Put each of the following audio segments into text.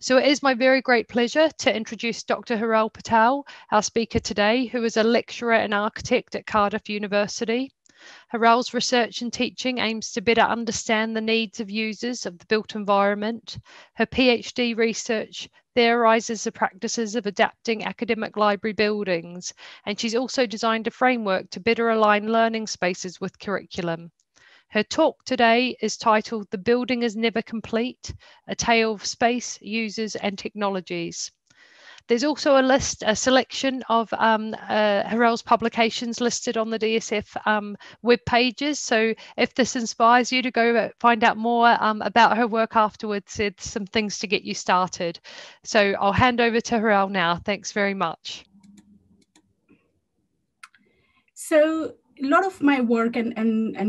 So it is my very great pleasure to introduce Dr. Hiral Patel, our speaker today, who is a lecturer and architect at Cardiff University. Hiral's research and teaching aims to better understand the needs of users of the built environment. Her PhD research theorises the practices of adapting academic library buildings, and she's also designed a framework to better align learning spaces with curriculum. Her talk today is titled "The Building is Never Complete, A Tale of Space, Users and Technologies." There's also a selection of Hiral's publications listed on the DSF web pages. So if this inspires you to go find out more about her work afterwards, there's some things to get you started. So I'll hand over to Hiral now. Thanks very much. So a lot of my work and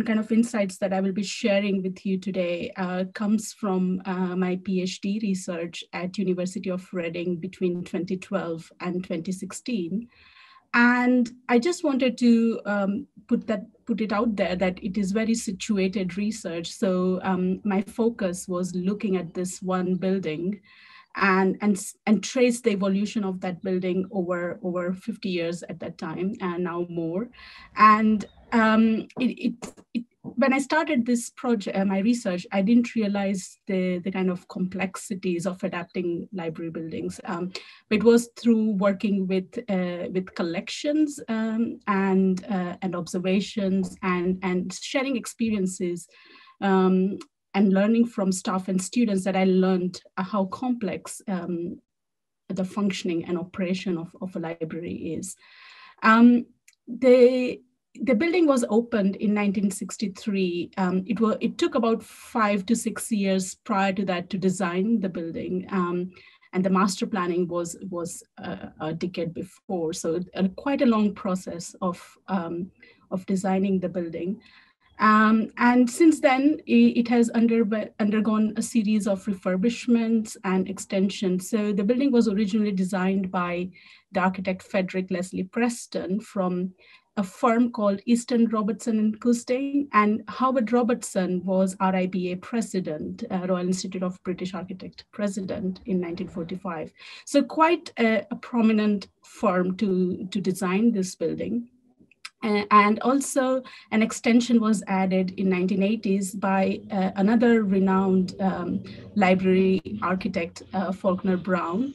kind of insights that I will be sharing with you today comes from my PhD research at University of Reading between 2012 and 2016. And I just wanted to put it out there that it is very situated research. So my focus was looking at this one building and trace the evolution of that building over 50 years at that time, and now more. And when I started this project, my research, I didn't realize the kind of complexities of adapting library buildings. It was through working with collections and observations and sharing experiences and learning from staff and students that I learned how complex the functioning and operation of a library is. The building was opened in 1963. It took about 5 to 6 years prior to that to design the building. And the master planning was a decade before. So quite a long process of designing the building. And since then, it has undergone a series of refurbishments and extensions. So the building was originally designed by the architect Frederick Leslie Preston from a firm called Easton Robertson and Cusdin, and Howard Robertson was RIBA president, Royal Institute of British Architect president in 1945. So quite a prominent firm to design this building. And also an extension was added in 1980s by another renowned library architect, Faulkner Brown.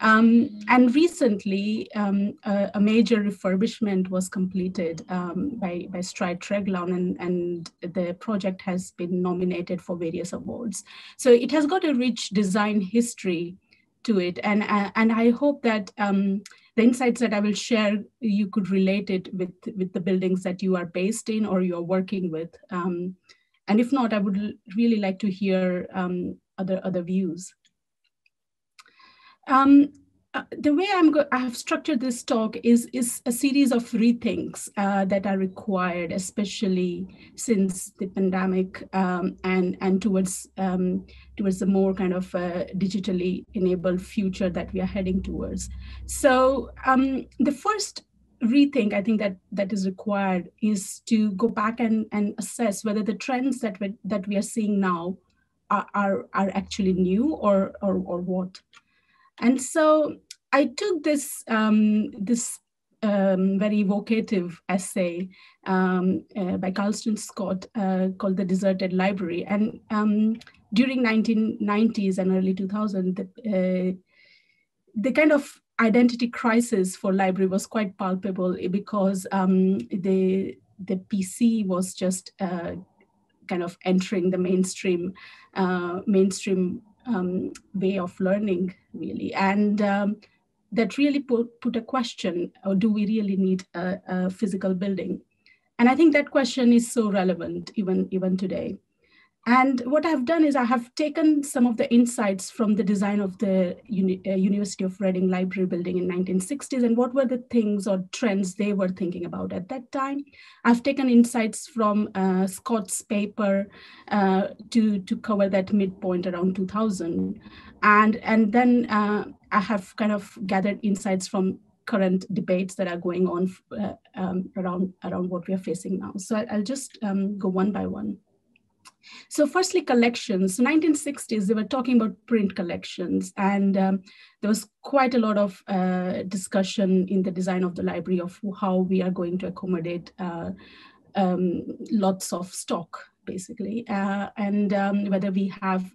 And recently, a major refurbishment was completed by Stride Treglown, and the project has been nominated for various awards. So it has got a rich design history to it, and I hope that the insights that I will share, you could relate it with the buildings that you are based in or you're working with. And if not, I would really like to hear other views. The way I have structured this talk is a series of rethinks that are required, especially since the pandemic and towards a more kind of digitally enabled future that we are heading towards. So the first rethink I think that is required is to go back and assess whether the trends that we are seeing now are actually new or what. And so I took this very evocative essay by Carlston Scott called "The Deserted Library." And during 1990s and early 2000, the kind of identity crisis for library was quite palpable because the PC was just kind of entering the mainstream. Way of learning, really, and that really put a question: or do we really need a physical building? And I think that question is so relevant even today. And what I've done is I have taken some of the insights from the design of the University of Reading Library building in 1960s, and what were the things or trends they were thinking about at that time. I've taken insights from Scott's paper to cover that midpoint around 2000. And then I have kind of gathered insights from current debates that are going on around what we are facing now. So I'll just go one by one. So firstly, collections. So 1960s, they were talking about print collections, and there was quite a lot of discussion in the design of the library of how we are going to accommodate lots of stock, basically, and whether we have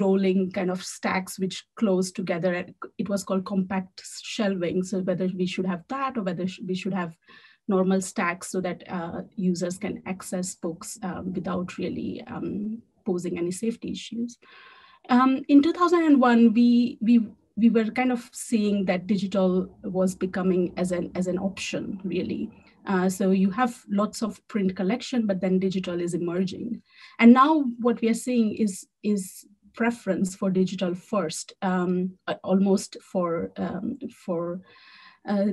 rolling kind of stacks which close together. It was called compact shelving. So whether we should have that, or whether we should have normal stacks so that users can access books without really posing any safety issues. In 2001, we were kind of seeing that digital was becoming as an option, really. So you have lots of print collection, but then digital is emerging. And now what we are seeing is preference for digital first, almost for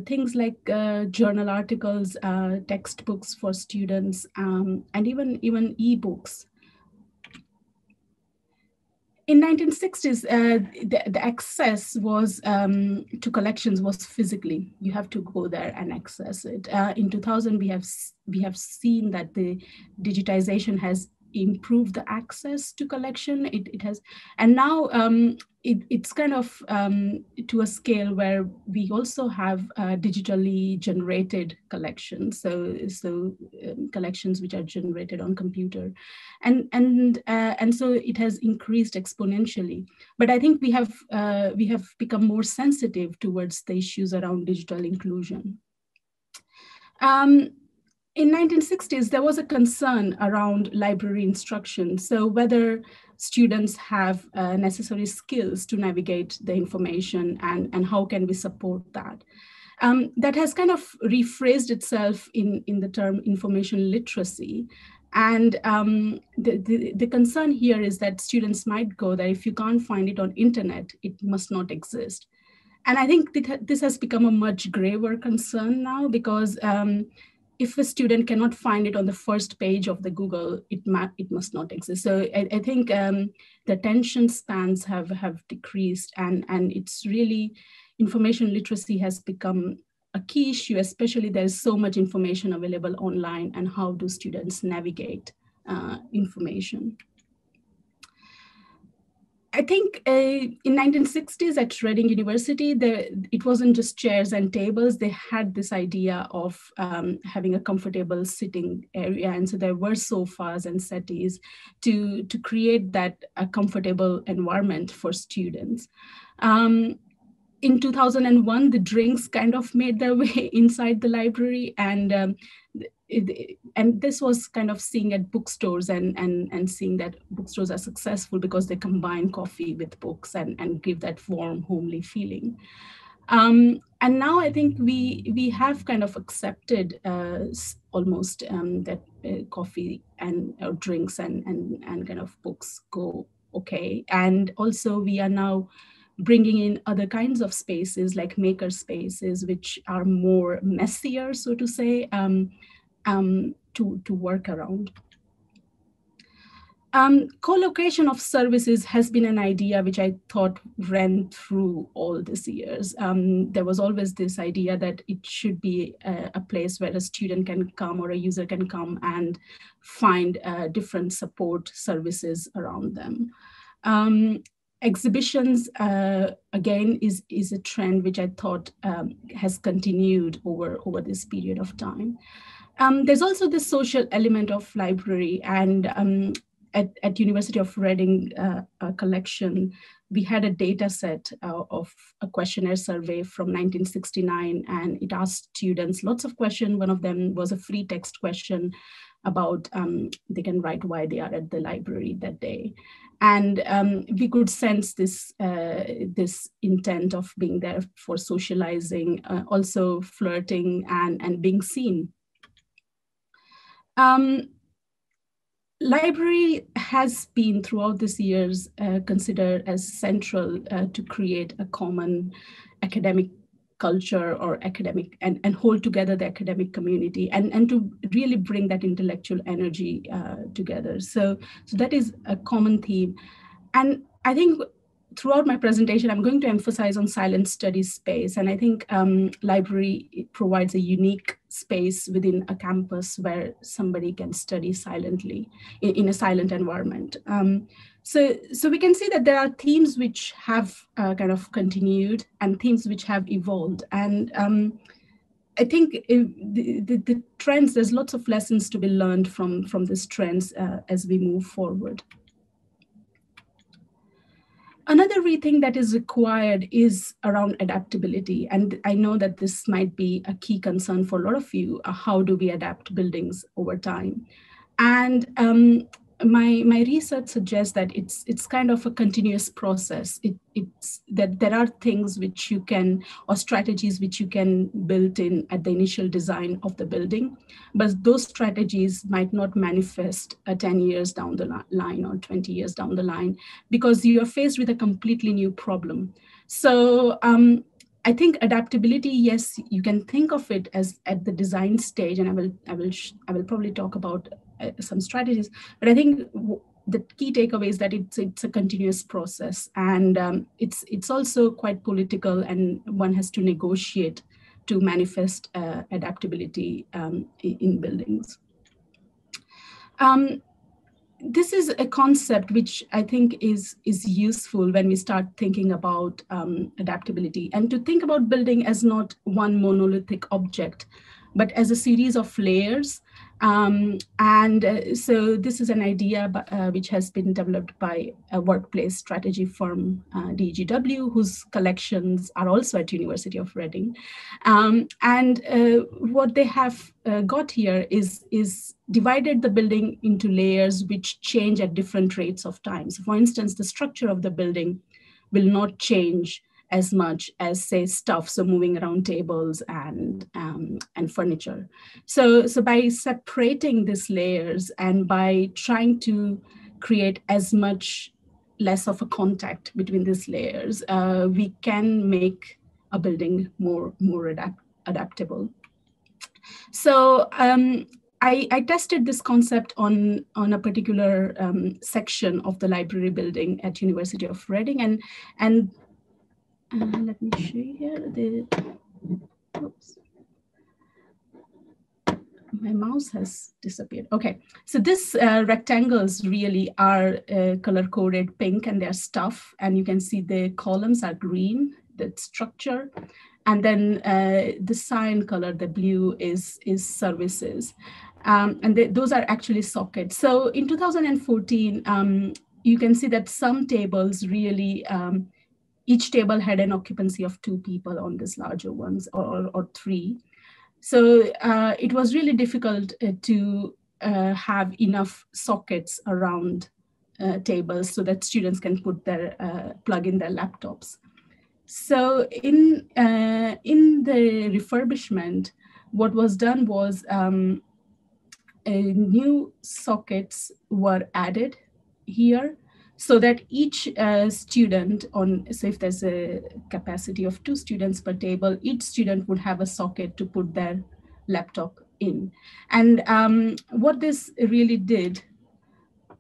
things like journal articles, textbooks for students, and even e-books. In 1960s, the access was to collections was physically. You have to go there and access it. In 2000, we have seen that the digitization has improved the access to collection. It has, and now it's kind of to a scale where we also have digitally generated collections, so collections which are generated on computer, and so it has increased exponentially. But I think we have become more sensitive towards the issues around digital inclusion. In 1960s, there was a concern around library instruction. So whether students have necessary skills to navigate the information, and how can we support that? That has kind of rephrased itself in the term information literacy. And the concern here is that students might go that if you can't find it on internet, it must not exist. And I think this has become a much graver concern now, because if a student cannot find it on the first page of the Google, it must not exist. So I think the attention spans have decreased, and it's really, information literacy has become a key issue, especially there's so much information available online, and how do students navigate information? I think in 1960s at Reading University, it wasn't just chairs and tables. They had this idea of having a comfortable sitting area. And so there were sofas and settees to create that a comfortable environment for students. In 2001, the drinks kind of made their way inside the library, and this was kind of seen at bookstores, and seeing that bookstores are successful because they combine coffee with books and give that warm, homely feeling. And now I think we have kind of accepted almost that coffee and or drinks and kind of books go okay. And also we are now bringing in other kinds of spaces like maker spaces, which are more messier, so to say, to work around. Co-location of services has been an idea which I thought ran through all these years. There was always this idea that it should be a place where a student can come or a user can come and find different support services around them. Exhibitions, again, is a trend which I thought has continued over this period of time. There's also the social element of library, and at University of Reading collection, we had a data set of a questionnaire survey from 1969, and it asked students lots of questions. One of them was a free text question about they can write why they are at the library that day. And we could sense this intent of being there for socializing, also flirting and being seen. Library has been throughout these years considered as central to create a common academic culture or academic and hold together the academic community and to really bring that intellectual energy together. So that is a common theme. And I think throughout my presentation, I'm going to emphasize on silent study space. And I think library provides a unique space within a campus where somebody can study silently in a silent environment. So we can see that there are themes which have kind of continued and themes which have evolved. And I think the trends, there's lots of lessons to be learned from these trends as we move forward. Another rethink that is required is around adaptability. And I know that this might be a key concern for a lot of you. How do we adapt buildings over time? And my research suggests that it's kind of a continuous process. It's that there are things which you can, or strategies which you can build in at the initial design of the building, but those strategies might not manifest 10 years down the line or 20 years down the line, because you are faced with a completely new problem. So I think adaptability, yes, you can think of it as at the design stage, and I will probably talk about some strategies, but I think the key takeaway is that it's a continuous process, and it's also quite political, and one has to negotiate to manifest adaptability in buildings. This is a concept which I think is useful when we start thinking about adaptability, and to think about building as not one monolithic object, but as a series of layers. So this is an idea which has been developed by a workplace strategy firm, DGW, whose collections are also at University of Reading. What they have got here is divided the building into layers which change at different rates of time. So for instance, the structure of the building will not change as much as, say, stuff, so moving around tables and furniture. So by separating these layers and by trying to create as much less of a contact between these layers, we can make a building more adaptable. So I tested this concept on a particular section of the library building at University of Reading, and let me show you here. Oops. My mouse has disappeared. Okay, so these rectangles really are color-coded pink, and they're stuff. And you can see the columns are green, the structure, and then the cyan color, the blue, is services, and those are actually sockets. So in 2014, you can see that some tables really. Each table had an occupancy of 2 people on these larger ones, or 3. So it was really difficult to have enough sockets around tables so that students can put their plug in their laptops. So in the refurbishment, what was done was new sockets were added here, so that each student so if there's a capacity of 2 students per table, each student would have a socket to put their laptop in. And what this really did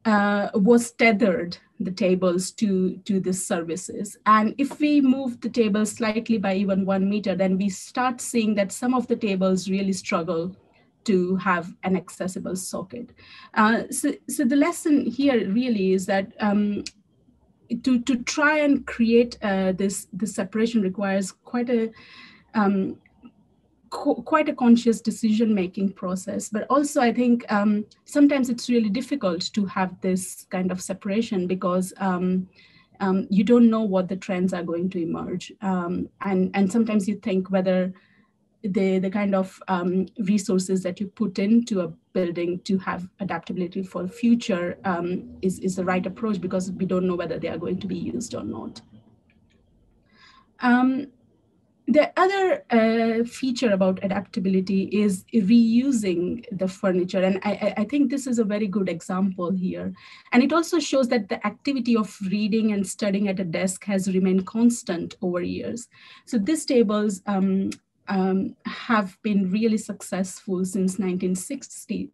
was tethered the tables to the services. And if we move the tables slightly by even 1 meter, then we start seeing that some of the tables really struggle to have an accessible socket. So the lesson here really is that to try and create this separation requires quite a conscious decision-making process. But also I think sometimes it's really difficult to have this kind of separation, because you don't know what the trends are going to emerge. And sometimes you think whether the kind of resources that you put into a building to have adaptability for the future is the right approach, because we don't know whether they are going to be used or not. The other feature about adaptability is reusing the furniture. And I think this is a very good example here. And it also shows that the activity of reading and studying at a desk has remained constant over years. So these tables, have been really successful since 1960s.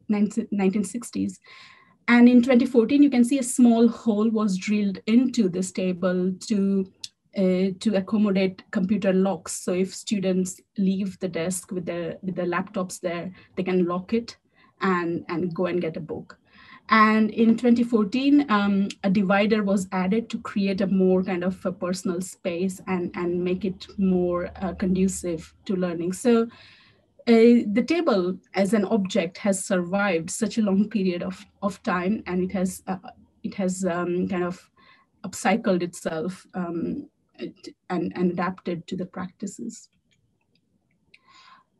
And in 2014, you can see a small hole was drilled into this table to to accommodate computer locks. So if students leave the desk with their laptops there, they can lock it and go and get a book. And in 2014, a divider was added to create a more kind of a personal space and make it more conducive to learning. So the table as an object has survived such a long period of time, and it has kind of upcycled itself and adapted to the practices.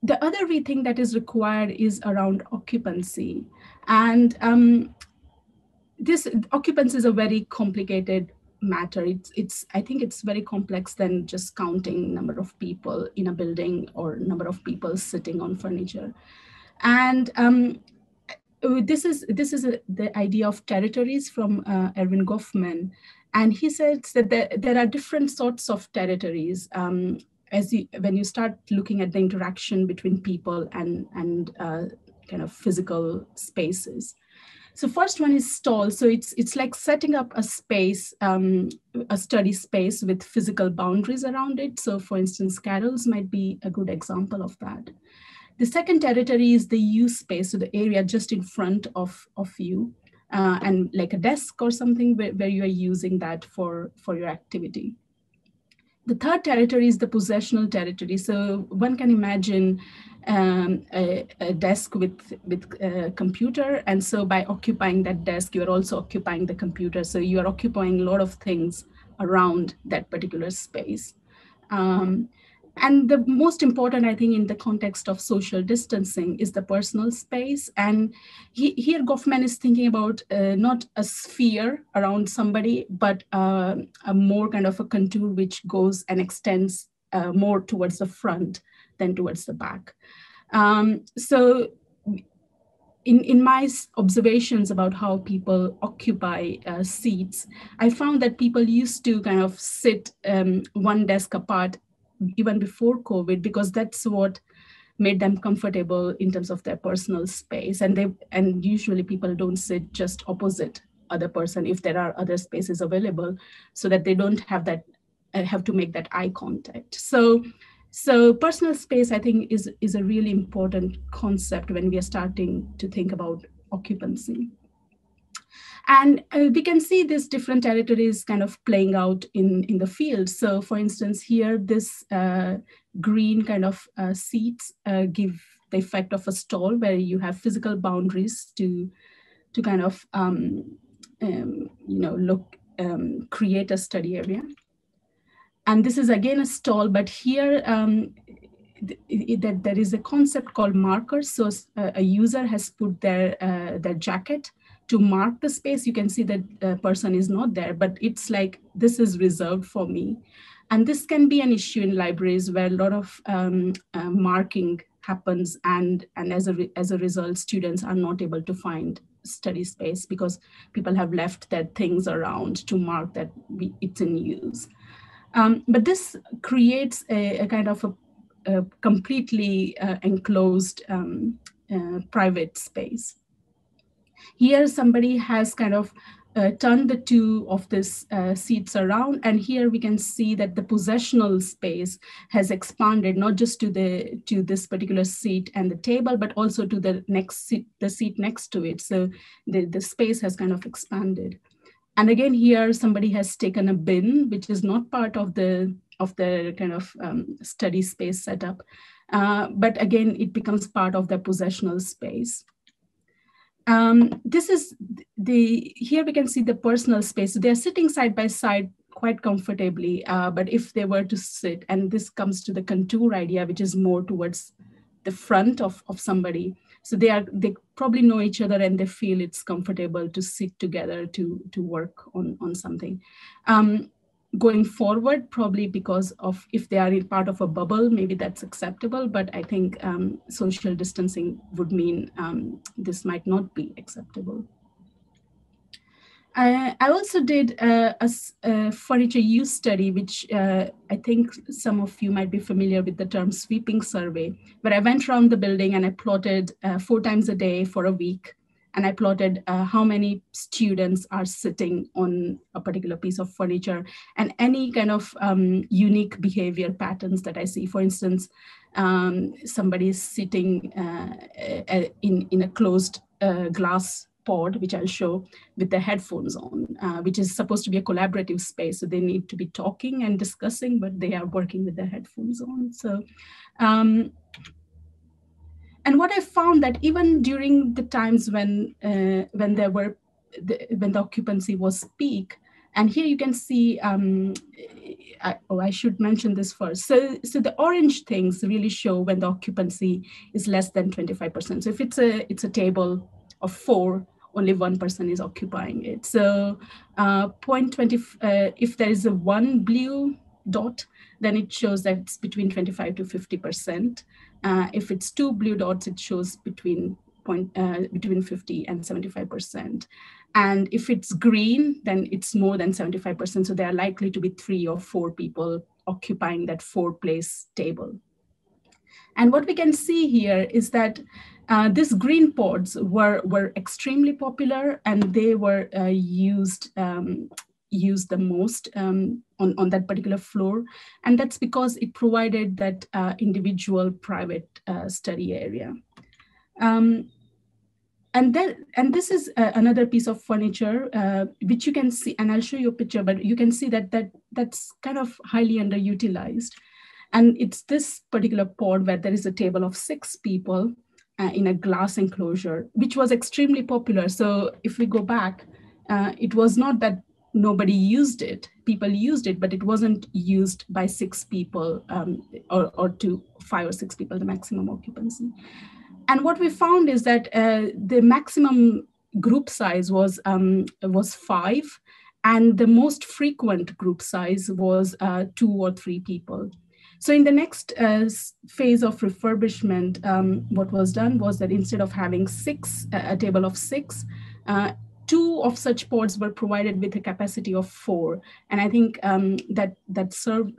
The other rethink that is required is around occupancy. And this occupancy is a very complicated matter. I think it's very complex than just counting number of people in a building or number of people sitting on furniture. And this is the idea of territories from Erwin Goffman. And he says that there are different sorts of territories. When you start looking at the interaction between people and kind of physical spaces. So first one is stall. So it's like setting up a space, a study space with physical boundaries around it. So for instance, Carol's might be a good example of that. The second territory is the use space, so the area just in front of you, and like a desk or something where you are using that for your activity. The third territory is the possessional territory. So one can imagine a desk with a computer. And so by occupying that desk, you're also occupying the computer. So you are occupying a lot of things around that particular space. And the most important, I think, in the context of social distancing is the personal space. And here Goffman is thinking about not a sphere around somebody, but a more kind of a contour which goes and extends more towards the front than towards the back. So in my observations about how people occupy seats, I found that people used to kind of sit one desk apart even before COVID, because that's what made them comfortable in terms of their personal space. And usually people don't sit just opposite other person if there are other spaces available, so that they don't have that, have to make that eye contact. So personal space, I think, is a really important concept when we are starting to think about occupancy. And we can see these different territories kind of playing out in the field. So for instance, here, this green kind of seats give the effect of a stall where you have physical boundaries to kind of, create a study area. And this is again a stall, but here, there is a concept called markers. So a user has put their jacket to mark the space. You can see that the person is not there, but it's like, this is reserved for me. And this can be an issue in libraries where a lot of marking happens, and as a result, students are not able to find study space because people have left their things around to mark that it's in use. But this creates a kind of a completely enclosed private space. Here, somebody has kind of turned the two of these seats around, and here we can see that the possessional space has expanded not just to this particular seat and the table, but also to the next seat, the seat next to it. So the space has kind of expanded. And again, here somebody has taken a bin, which is not part of the kind of study space setup, but again, it becomes part of the possessional space. Here we can see the personal space. So they're sitting side by side quite comfortably, but if they were to sit, and this comes to the contour idea, which is more towards the front of somebody. So they probably know each other and they feel it's comfortable to sit together to work on something. Going forward, probably because of if they are in part of a bubble, maybe that's acceptable, but I think social distancing would mean this might not be acceptable. I also did a furniture use study, which I think some of you might be familiar with the term sweeping survey, where I went around the building and I plotted 4 times a day for a week and I plotted how many students are sitting on a particular piece of furniture and any kind of unique behavior patterns that I see. For instance, somebody is sitting in a closed glass pod, which I'll show, with their headphones on, which is supposed to be a collaborative space. So they need to be talking and discussing, but they are working with their headphones on. So, and what I found that even during the times when the occupancy was peak, and here you can see, I should mention this first. So the orange things really show when the occupancy is less than 25%. So if it's a table of four, only one person is occupying it. So 0.20, if there is a one blue dot, then it shows that it's between 25 to 50%. If it's two blue dots, it shows between 50 and 75%. And if it's green, then it's more than 75%. So there are likely to be three or four people occupying that four-place table. And what we can see here is that these green pods were extremely popular, and they were used the most on that particular floor. And that's because it provided that individual private study area. And this is another piece of furniture, which you can see, and I'll show you a picture, but you can see that's kind of highly underutilized. And it's this particular pod where there is a table of six people in a glass enclosure, which was extremely popular. So if we go back, it was not that nobody used it, people used it, but it wasn't used by six people or to five or six people, the maximum occupancy. And what we found is that the maximum group size was five, and the most frequent group size was two or three people. So in the next phase of refurbishment, what was done was that instead of having a table of six, two of such pods were provided with a capacity of four. And I think that served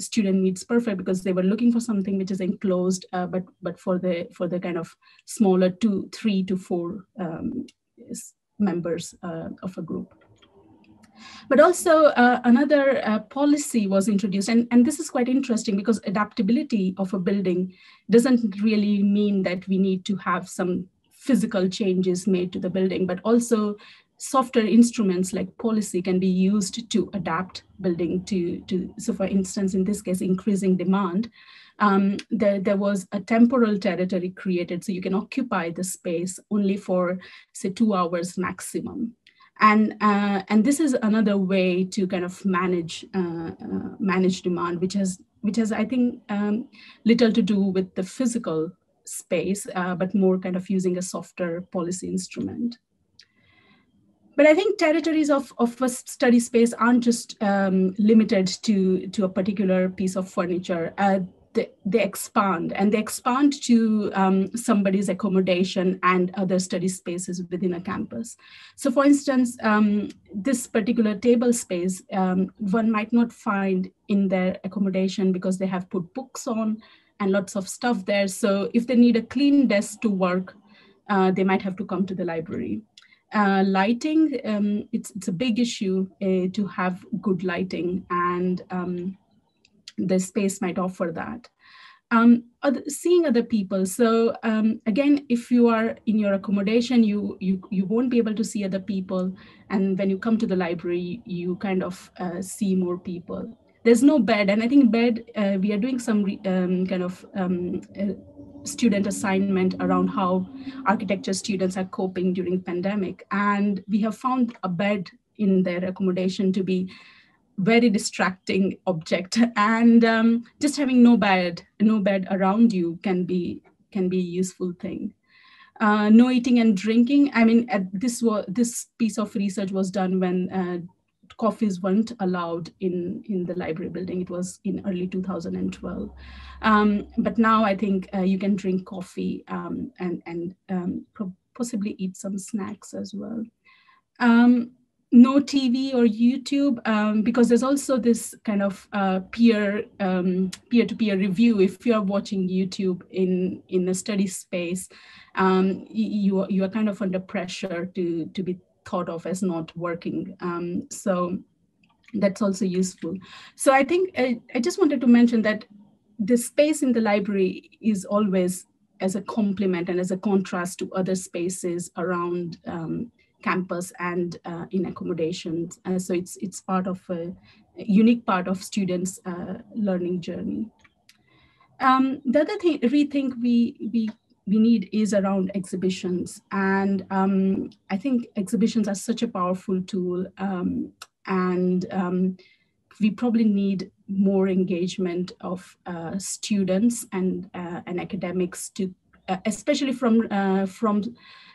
student needs perfect, because they were looking for something which is enclosed, but for the kind of smaller two, 3 to 4 members of a group. But also another policy was introduced, and this is quite interesting, because adaptability of a building doesn't really mean that we need to have some physical changes made to the building, but also software instruments like policy can be used to adapt building to so for instance, in this case, increasing demand. There was a temporal territory created, so you can occupy the space only for, say, 2 hours maximum. And this is another way to kind of manage demand, which has I think little to do with the physical space, but more kind of using a softer policy instrument. But I think territories of a study space aren't just limited to a particular piece of furniture. They expand, and they expand to somebody's accommodation and other study spaces within a campus. So for instance, this particular table space, one might not find in their accommodation, because they have put books on and lots of stuff there. So if they need a clean desk to work, they might have to come to the library. Lighting, it's a big issue to have good lighting, and the space might offer that. Seeing other people. So again, if you are in your accommodation, you won't be able to see other people. And when you come to the library, you kind of see more people. There's no bed. And I think bed, we are doing some kind of student assignment around how architecture students are coping during pandemic. And we have found a bed in their accommodation to be very distracting object, and just having no bed around you can be a useful thing. No eating and drinking. I mean, this piece of research was done when coffees weren't allowed in the library building. It was in early 2012, but now I think you can drink coffee and possibly eat some snacks as well. no TV or YouTube, because there's also this kind of peer-to-peer review. If you are watching YouTube in a study space, you are kind of under pressure to be thought of as not working. So that's also useful. So I think I just wanted to mention that the space in the library is always as a complement and as a contrast to other spaces around campus and in accommodations. So it's part of a unique part of students' learning journey. The other thing, rethink we need is around exhibitions. And I think exhibitions are such a powerful tool, and we probably need more engagement of students and academics to, especially from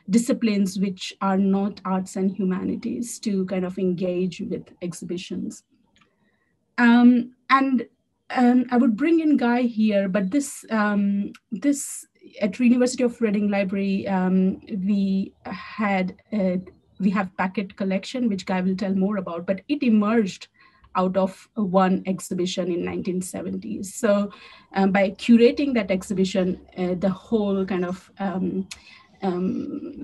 disciplines which are not arts and humanities, to kind of engage with exhibitions. I would bring in Guy here, but this at University of Reading Library, we have Beckett collection, which Guy will tell more about, but it emerged out of one exhibition in 1970s. So by curating that exhibition, the whole kind of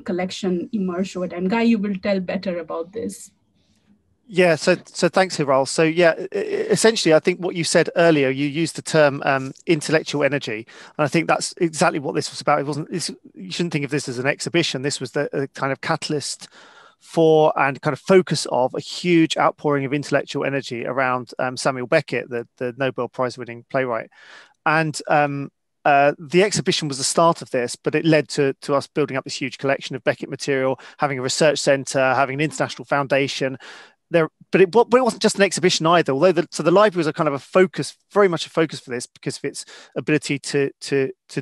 collection emerged over time. Guy, you will tell better about this. Yeah, so thanks, Hiral. So yeah, essentially, I think what you said earlier, you used the term intellectual energy, and I think that's exactly what this was about. It wasn't. You shouldn't think of this as an exhibition. This was the kind of catalyst for and kind of focus of a huge outpouring of intellectual energy around Samuel Beckett, the Nobel Prize-winning playwright. And the exhibition was the start of this, but it led to us building up this huge collection of Beckett material, having a research centre, having an international foundation. But it wasn't just an exhibition either. Although the library was a kind of a focus, very much a focus for this, because of its ability to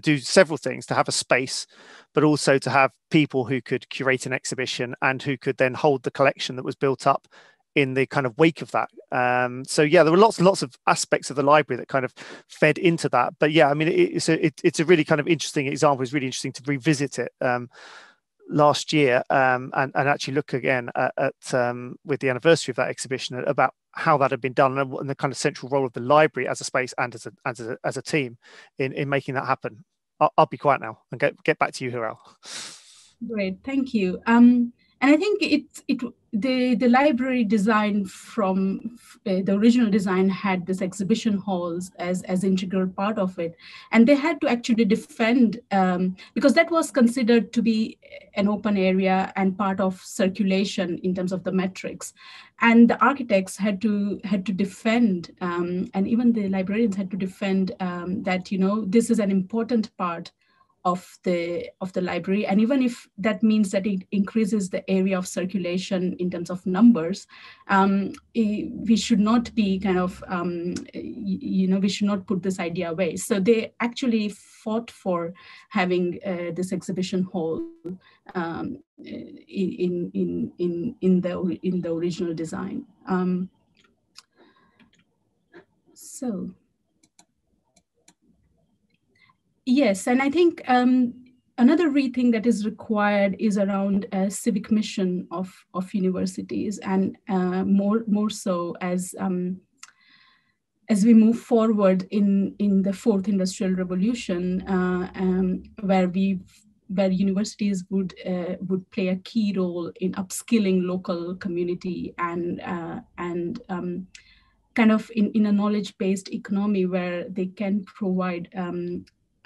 do several things, to have a space, but also to have people who could curate an exhibition and who could then hold the collection that was built up in the kind of wake of that. So yeah, there were lots and lots of aspects of the library that kind of fed into that. But yeah, I mean, it's a really kind of interesting example. It's really interesting to revisit it last year and actually look again at with the anniversary of that exhibition about how that had been done and the kind of central role of the library as a space and as a team in making that happen. I'll be quiet now and get back to you, Hiral. Great, thank you. And I think the library design from the original design had this exhibition halls as integral part of it. And they had to actually defend, because that was considered to be an open area and part of circulation in terms of the metrics. And the architects had to defend, and even the librarians had to defend that, you know, this is an important part of the library, and even if that means that it increases the area of circulation in terms of numbers, we should not be kind of we should not put this idea away. So they actually fought for having this exhibition hall in the original design. So. Yes, and I think another rethink that is required is around a civic mission of universities, and more so as we move forward in the fourth industrial revolution, where universities would play a key role in upskilling local community and kind of in a knowledge-based economy where they can provide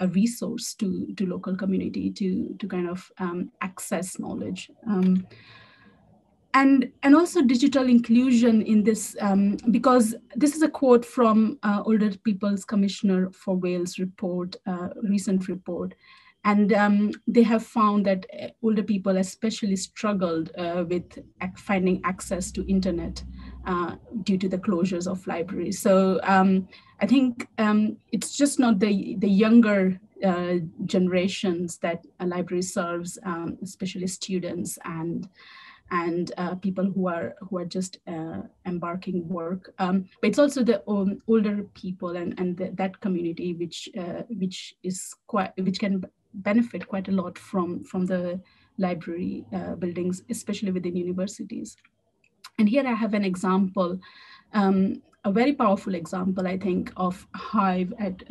a resource to local community to kind of access knowledge, and also digital inclusion in this, because this is a quote from Older People's Commissioner for Wales report, recent report, and they have found that older people especially struggled with finding access to internet due to the closures of libraries. So I think it's just not the younger generations that a library serves, especially students and people who are just embarking work. But it's also the older people and that community which can benefit quite a lot from the library buildings, especially within universities. And here I have an example, a very powerful example, I think, of Hive at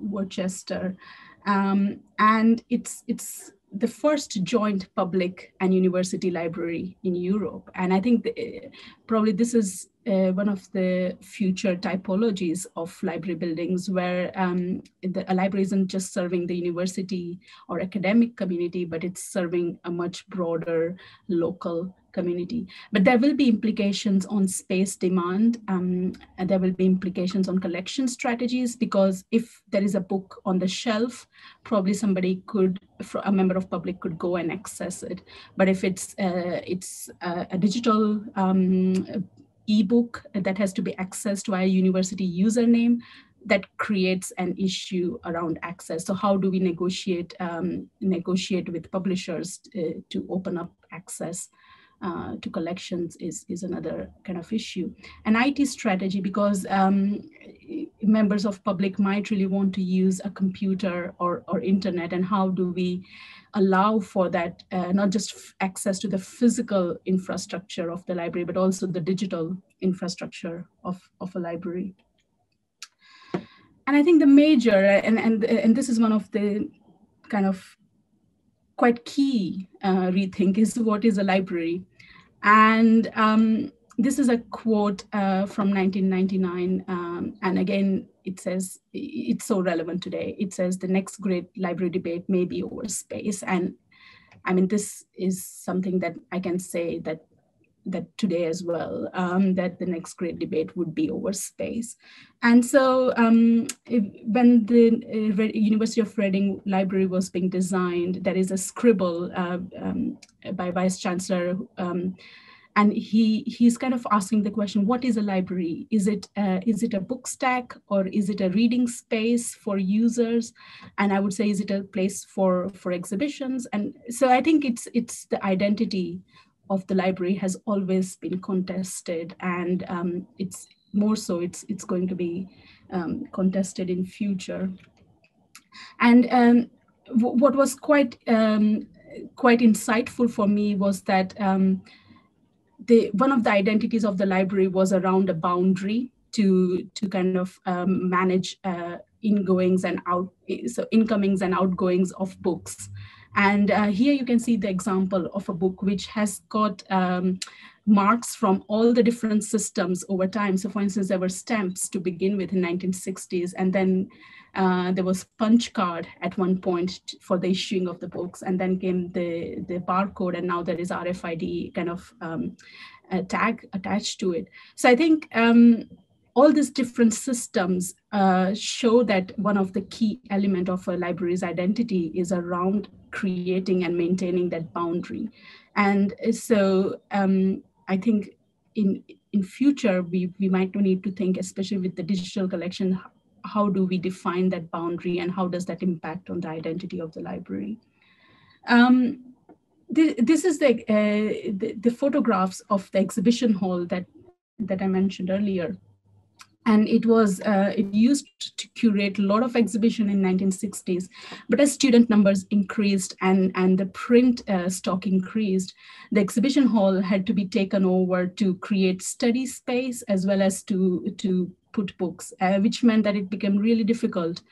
Worcester. And it's the first joint public and university library in Europe. And I think probably this is one of the future typologies of library buildings, where a library isn't just serving the university or academic community, but it's serving a much broader local community. But there will be implications on space demand, and there will be implications on collection strategies, because if there is a book on the shelf, probably somebody could, a member of public could go and access it. But if it's a digital ebook that has to be accessed via university username, that creates an issue around access. So how do we negotiate with publishers to open up access to collections is another kind of issue. An IT strategy, because members of public might really want to use a computer or internet, and how do we allow for that, not just access to the physical infrastructure of the library, but also the digital infrastructure of a library. And I think the major, and this is one of the kind of quite key rethink, is what is a library? And this is a quote from 1999. And again, it says, it's so relevant today. It says, the next great library debate may be over space. And I mean, this is something that I can say that today as well, that the next great debate would be over space. And so when the University of Reading Library was being designed, there is a scribble by Vice Chancellor, and he's kind of asking the question, what is a library? Is it a book stack, or is it a reading space for users? And I would say, is it a place for exhibitions? And so I think it's the identity of the library has always been contested, and it's more so it's going to be contested in future. And what was quite insightful for me was that one of the identities of the library was around a boundary to kind of manage incomings and outgoings of books. And here you can see the example of a book which has got marks from all the different systems over time. So for instance, there were stamps to begin with in 1960s, and then there was punch card at one point for the issuing of the books, and then came the barcode, and now there is RFID kind of a tag attached to it. So I think all these different systems show that one of the key elements of a library's identity is around creating and maintaining that boundary. And so I think in future, we might need to think, especially with the digital collection, how do we define that boundary, and how does that impact on the identity of the library? This is the photographs of the exhibition hall that I mentioned earlier. And it was, it used to curate a lot of exhibition in 1960s, but as student numbers increased and the print stock increased, the exhibition hall had to be taken over to create study space, as well as to put books, which meant that it became really difficult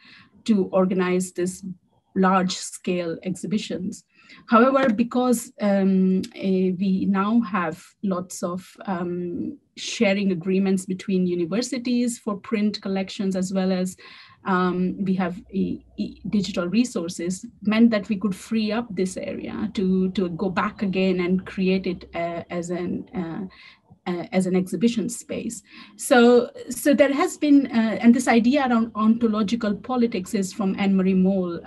to organize this large scale exhibitions. However, because we now have lots of sharing agreements between universities for print collections, as well as we have digital resources, meant that we could free up this area to go back again and create it as an exhibition space. So there has been, and this idea around ontological politics is from Anne-Marie Mol,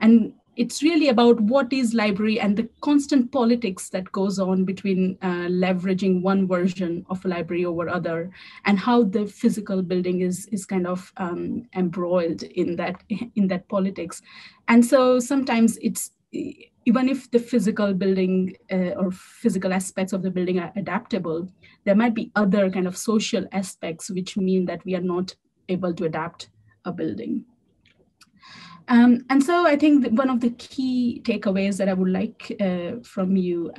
and it's really about what is library and the constant politics that goes on between leveraging one version of a library over other, and how the physical building is kind of embroiled in that politics. And so sometimes it's, even if the physical building or physical aspects of the building are adaptable, there might be other kind of social aspects which mean that we are not able to adapt a building. And so I think that one of the key takeaways that I would like from you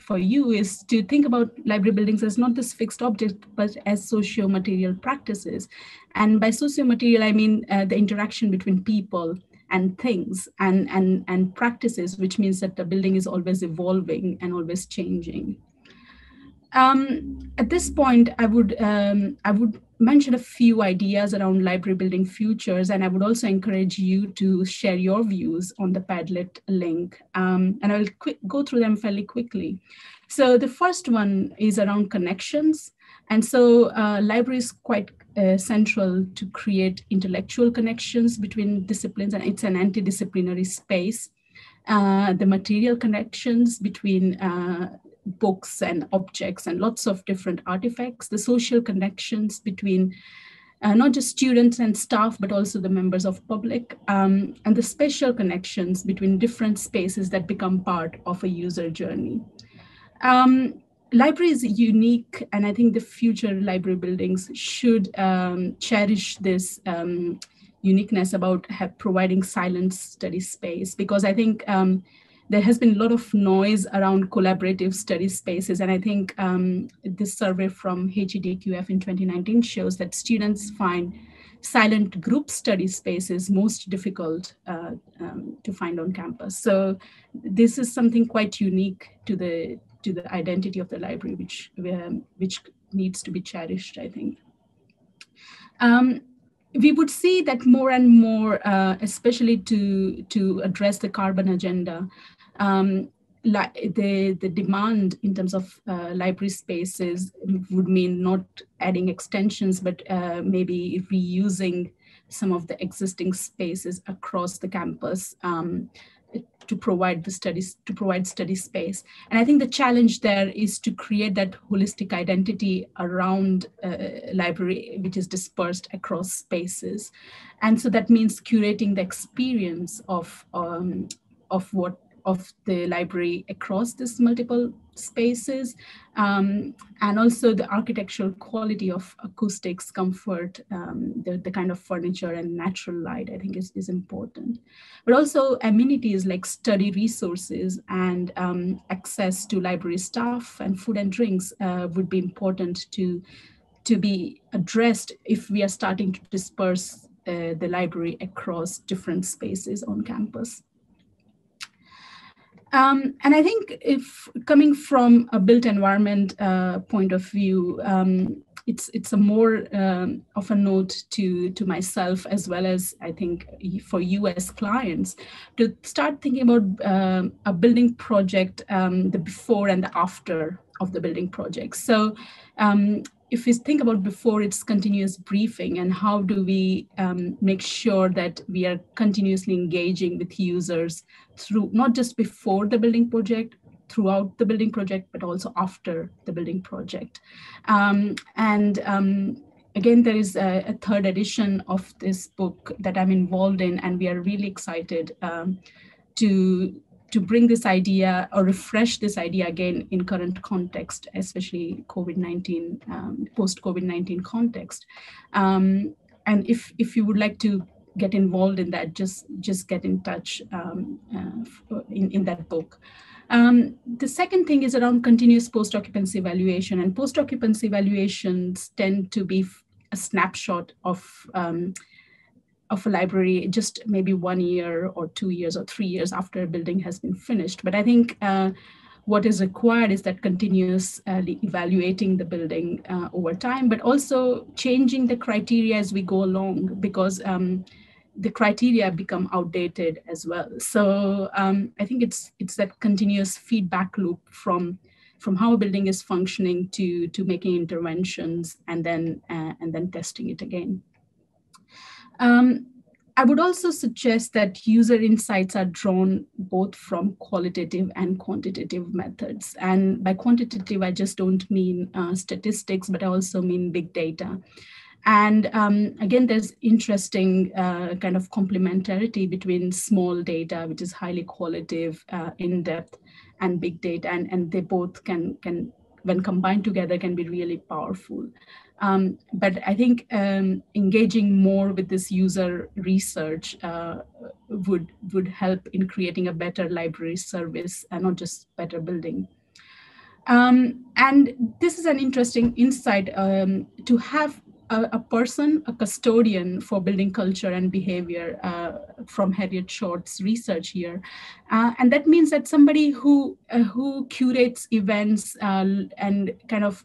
for you is to think about library buildings as not this fixed object, but as socio-material practices. And by socio-material, I mean the interaction between people and things and practices, which means that the building is always evolving and always changing. At this point, I would mention a few ideas around library building futures, and I would also encourage you to share your views on the Padlet link, and I'll go through them fairly quickly. So the first one is around connections, and so library is quite central to create intellectual connections between disciplines, and it's an interdisciplinary space. The material connections between books and objects and lots of different artifacts, the social connections between not just students and staff, but also the members of public, and the spatial connections between different spaces that become part of a user journey. Library is unique, and I think the future library buildings should cherish this uniqueness about providing silent study space, because I think there has been a lot of noise around collaborative study spaces. And I think this survey from HEDQF in 2019 shows that students find silent group study spaces most difficult to find on campus. So this is something quite unique to the identity of the library, which needs to be cherished, I think. We would see that more and more, especially to address the carbon agenda, the demand in terms of library spaces would mean not adding extensions, but maybe reusing some of the existing spaces across the campus to provide study space. And I think the challenge there is to create that holistic identity around library, which is dispersed across spaces. And so that means curating the experience of the library across these multiple spaces, and also the architectural quality of acoustics, comfort, the kind of furniture and natural light, I think is important. But also amenities like study resources and access to library staff and food and drinks would be important to be addressed if we are starting to disperse the library across different spaces on campus. And I think if coming from a built environment point of view, it's a more of a note to myself, as well as I think for you as clients, to start thinking about a building project, the before and the after of the building project. So if we think about before, it's continuous briefing, and how do we make sure that we are continuously engaging with users through not just before the building project, throughout the building project, but also after the building project. Again, there is a third edition of this book that I'm involved in, and we are really excited to bring this idea or refresh this idea again in current context, especially COVID-19, post-COVID-19 context. And if you would like to get involved in that, just get in touch in that book. The second thing is around continuous post-occupancy evaluation, and post-occupancy evaluations tend to be a snapshot of a library just maybe 1 year or 2 years or 3 years after a building has been finished. But I think what is required is that continuous evaluating the building over time, but also changing the criteria as we go along, because the criteria become outdated as well. So I think it's that continuous feedback loop from how a building is functioning to making interventions and then testing it again. I would also suggest that user insights are drawn both from qualitative and quantitative methods. And by quantitative, I just don't mean statistics, but I also mean big data. And again, there's interesting kind of complementarity between small data, which is highly qualitative, in-depth, and big data, and they both can when combined together can be really powerful. But I think engaging more with this user research would help in creating a better library service and not just better building. And this is an interesting insight to have a person, a custodian for building culture and behavior from Harriet Short's research here. And that means that somebody who curates events and kind of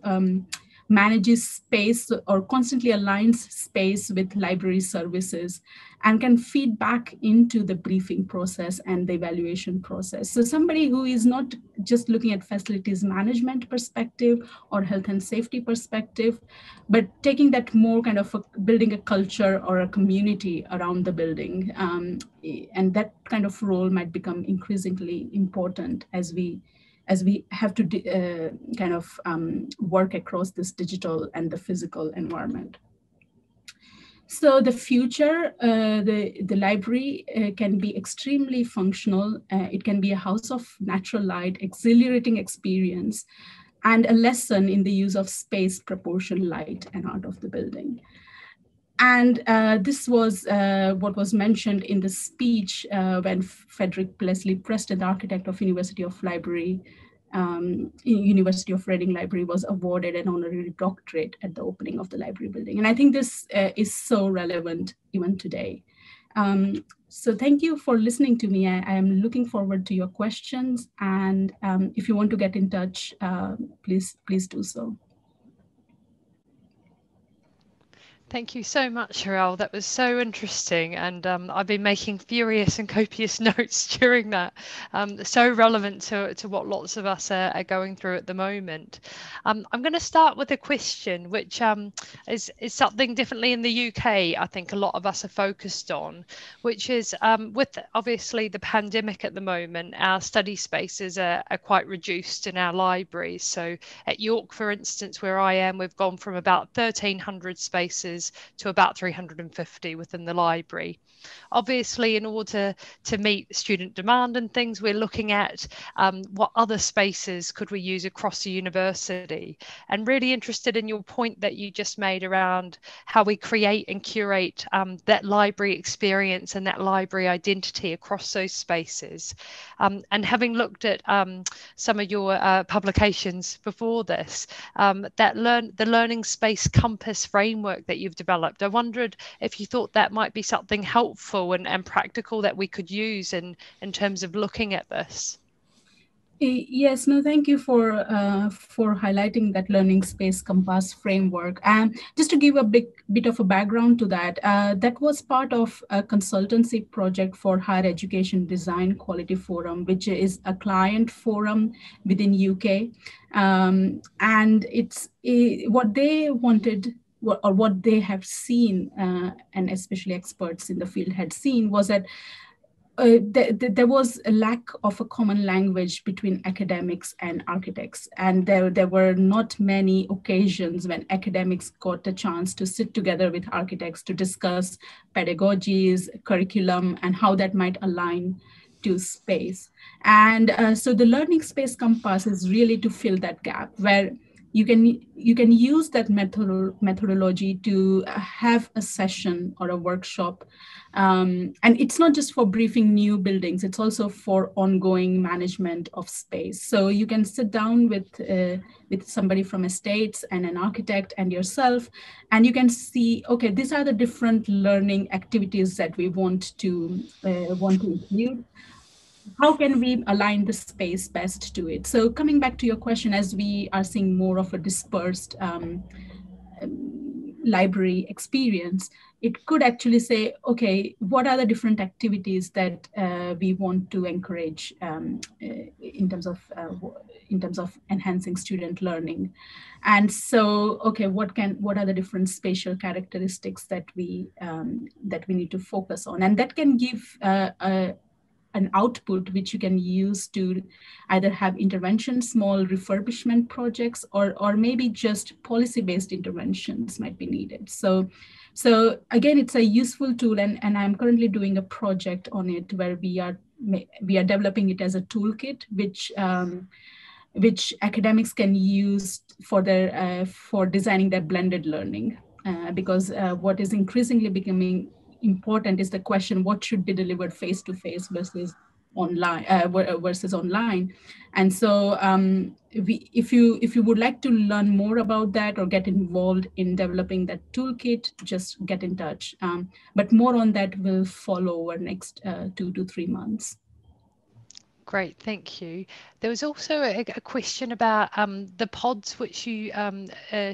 manages space or constantly aligns space with library services and can feed back into the briefing process and the evaluation process. So somebody who is not just looking at facilities management perspective or health and safety perspective, but taking that more kind of building a culture or a community around the building. And that kind of role might become increasingly important as we have to kind of work across this digital and the physical environment. So the future, the library can be extremely functional. It can be a house of natural light, exhilarating experience, and a lesson in the use of space, proportion, light, and art of the building. And this was what was mentioned in the speech when Frederick Leslie Preston, the architect of University of Reading Library, was awarded an honorary doctorate at the opening of the library building. And I think this is so relevant even today. So thank you for listening to me. I am looking forward to your questions. And if you want to get in touch, please do so. Thank you so much, Hiral. That was so interesting, and I've been making furious and copious notes during that. So relevant to what lots of us are going through at the moment. I'm going to start with a question, which is something definitely in the UK I think a lot of us are focused on, which is with obviously the pandemic at the moment, our study spaces are quite reduced in our libraries. So at York, for instance, where I am, we've gone from about 1,300 spaces to about 350 within the library. Obviously, in order to meet student demand and things, we're looking at what other spaces could we use across the university. And really interested in your point that you just made around how we create and curate that library experience and that library identity across those spaces. And having looked at some of your publications before this, the Learning Space Compass framework that you've developed, I wondered if you thought that might be something helpful and practical that we could use in terms of looking at this. Yes, no, thank you for highlighting that Learning Space Compass framework. And just to give a bit of a background to that, that was part of a consultancy project for Higher Education Design Quality Forum, which is a client forum within UK. And it's what they wanted, or what they have seen, and especially experts in the field had seen, was that there was a lack of a common language between academics and architects. And there were not many occasions when academics got a chance to sit together with architects to discuss pedagogies, curriculum, and how that might align to space. And so the Learning Space Compass is really to fill that gap, where you can use that methodology to have a session or a workshop. And it's not just for briefing new buildings, it's also for ongoing management of space. So you can sit down with somebody from estates and an architect and yourself, and you can see, okay, these are the different learning activities that we want to include. How can we align the space best to it? So coming back to your question, as we are seeing more of a dispersed library experience, it could actually say, okay, what are the different activities that we want to encourage in terms of enhancing student learning? And so, okay, what are the different spatial characteristics that we need to focus on? And that can give an output which you can use to either have interventions, small refurbishment projects, or maybe just policy-based interventions might be needed. So again, it's a useful tool, and I'm currently doing a project on it where we are developing it as a toolkit, which which academics can use for their for designing their blended learning. Because what is increasingly becoming important is the question: what should be delivered face to face versus online and so if you would like to learn more about that or get involved in developing that toolkit, just get in touch, but more on that will follow over next 2 to 3 months. Great, thank you. There was also a question about the pods which you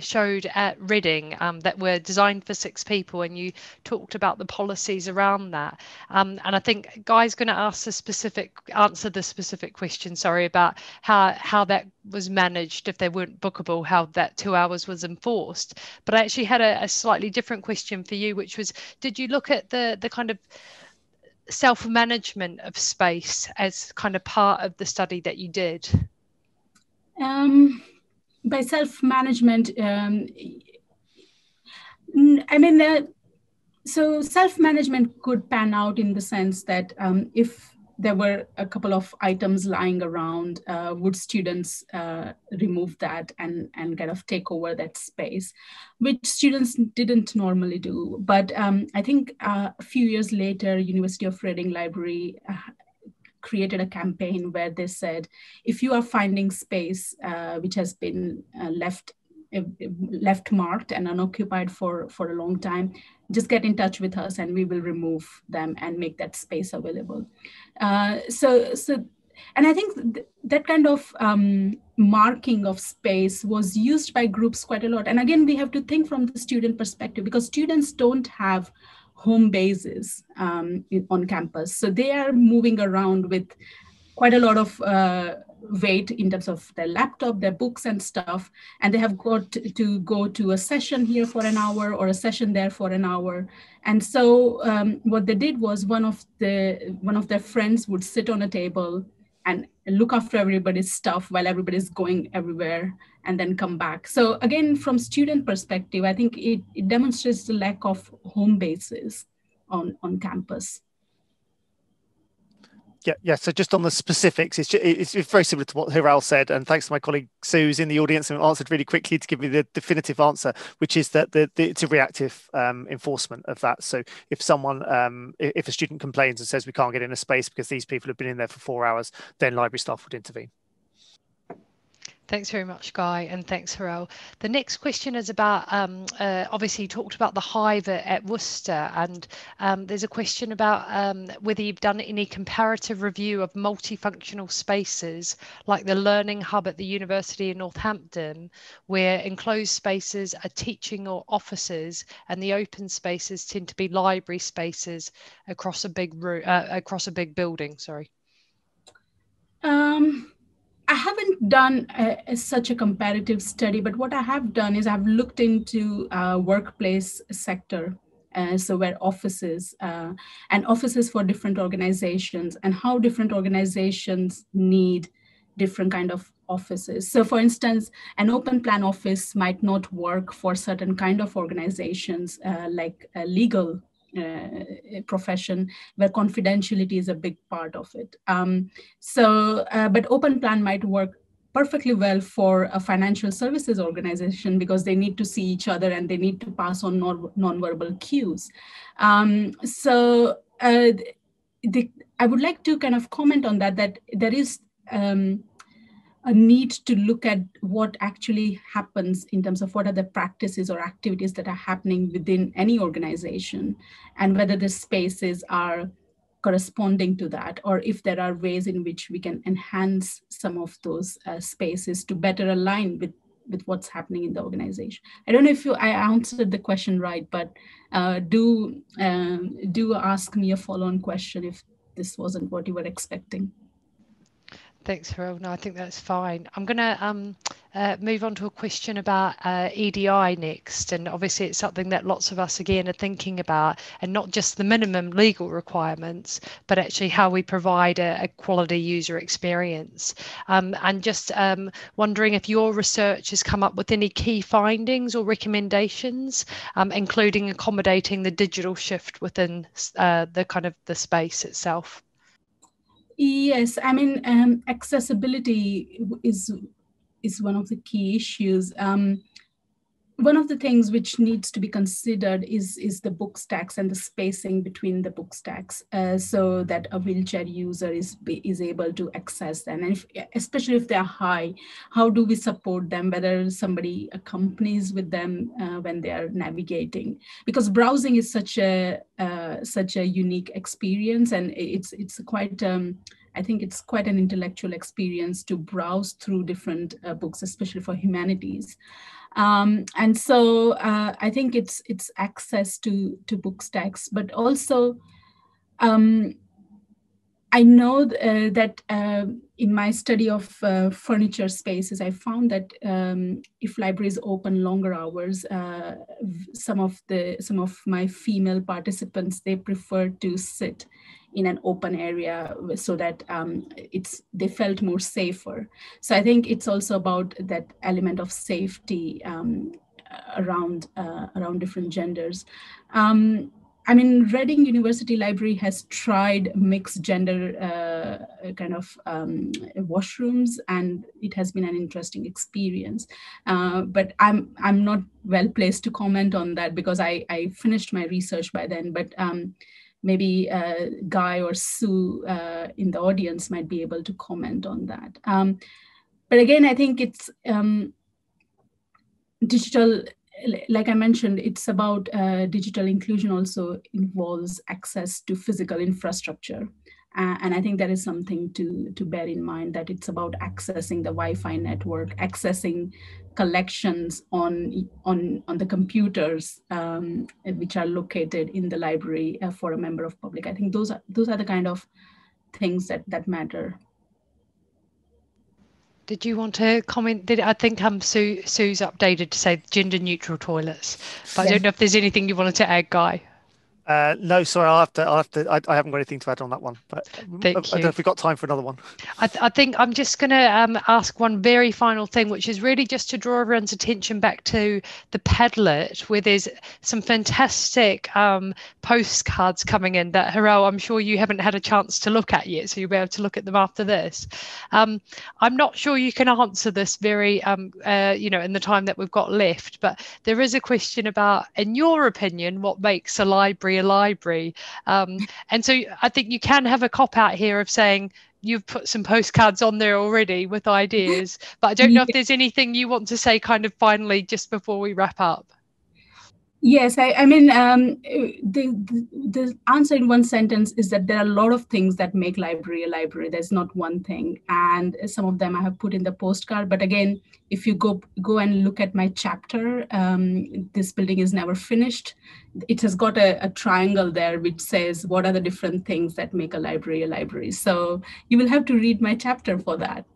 showed at Reading that were designed for 6 people, and you talked about the policies around that. And I think Guy's going to answer the specific question, sorry, about how that was managed if they weren't bookable, how that 2 hours was enforced. But I actually had a slightly different question for you, which was, did you look at the kind of self-management of space as kind of part of the study that you did? By self-management, I mean, so self-management could pan out in the sense that if there were a couple of items lying around, would students remove that and kind of take over that space, which students didn't normally do. But I think a few years later, University of Reading Library created a campaign where they said, if you are finding space which has been left marked and unoccupied for a long time, just get in touch with us and we will remove them and make that space available. And I think that kind of marking of space was used by groups quite a lot. And again, we have to think from the student perspective, because students don't have home bases on campus. So they are moving around with quite a lot of weight in terms of their laptop, their books and stuff. And they have got to go to a session here for an hour or a session there for an hour. And so what they did was one of their friends would sit on a table and look after everybody's stuff while everybody's going everywhere and then come back. So again, from student perspective, I think it demonstrates the lack of home bases on campus. Yeah, so just on the specifics, it's very similar to what Hiral said, and thanks to my colleague Sue, who's in the audience and answered really quickly to give me the definitive answer, which is that it's a reactive enforcement of that. So if someone, if a student complains and says we can't get in a space because these people have been in there for 4 hours, then library staff would intervene. Thanks very much, Guy, and thanks, Hiral. The next question is about, obviously you talked about the hive at Worcester, and there's a question about whether you've done any comparative review of multifunctional spaces, like the learning hub at the University of Northampton, where enclosed spaces are teaching or offices, and the open spaces tend to be library spaces across a big building, sorry. I haven't done such a comparative study, but what I have done is I've looked into workplace sector, so where offices and offices for different organizations and how different organizations need different kind of offices. So for instance, an open plan office might not work for certain kind of organizations like legal profession, where confidentiality is a big part of it. But open plan might work perfectly well for a financial services organization because they need to see each other and they need to pass on nonverbal cues. I would like to kind of comment on that there is a need to look at what actually happens in terms of what are the practices or activities that are happening within any organization, and whether the spaces are corresponding to that, or if there are ways in which we can enhance some of those spaces to better align with what's happening in the organization. I don't know if I answered the question right, but do ask me a follow-on question if this wasn't what you were expecting. Thanks, Hiral. No, I think that's fine. I'm going to move on to a question about EDI next. And obviously it's something that lots of us, again, are thinking about, and not just the minimum legal requirements, but actually how we provide a quality user experience. And just wondering if your research has come up with any key findings or recommendations, including accommodating the digital shift within the space itself. Yes, I mean, accessibility is one of the key issues. One of the things which needs to be considered is the book stacks and the spacing between the book stacks, so that a wheelchair user is able to access them. And especially if they're high, how do we support them, whether somebody accompanies with them when they are navigating? Because browsing is such a unique experience, and it's quite, I think it's quite an intellectual experience to browse through different books, especially for humanities. And so I think it's access to book stacks, but also I know that in my study of furniture spaces, I found that if libraries open longer hours, some of my female participants, they prefer to sit in an open area so that they felt more safer. So I think it's also about that element of safety around different genders. I mean, Reading University Library has tried mixed gender kind of washrooms, and it has been an interesting experience. But I'm not well placed to comment on that because I finished my research by then, but maybe Guy or Sue in the audience might be able to comment on that. But again, I think it's digital. Like I mentioned, it's about digital inclusion also involves access to physical infrastructure. And I think that is something to bear in mind, that it's about accessing the Wi-Fi network, accessing collections on the computers, which are located in the library for a member of public. I think those are the kind of things that matter. Did you want to comment? I think Sue's updated to say gender neutral toilets, but yes. I don't know if there's anything you wanted to add, Guy. No, sorry, I haven't got anything to add on that one. But thank you. I don't know if we've got time for another one. I think I'm just going to ask one very final thing, which is really just to draw everyone's attention back to the Padlet, where there's some fantastic postcards coming in that, Hiral, I'm sure you haven't had a chance to look at yet, so you'll be able to look at them after this. I'm not sure you can answer this very, you know, in the time that we've got left, but there is a question about, in your opinion, what makes a library a library, and so I think you can have a cop-out here of saying you've put some postcards on there already with ideas, but I don't know if there's anything you want to say kind of finally just before we wrap up. Yes, I mean, the answer in one sentence is that there are a lot of things that make library a library. There's not one thing, and some of them I have put in the postcard. But again, if you go and look at my chapter, this building is never finished. It has got a triangle there which says, what are the different things that make a library a library? So you will have to read my chapter for that.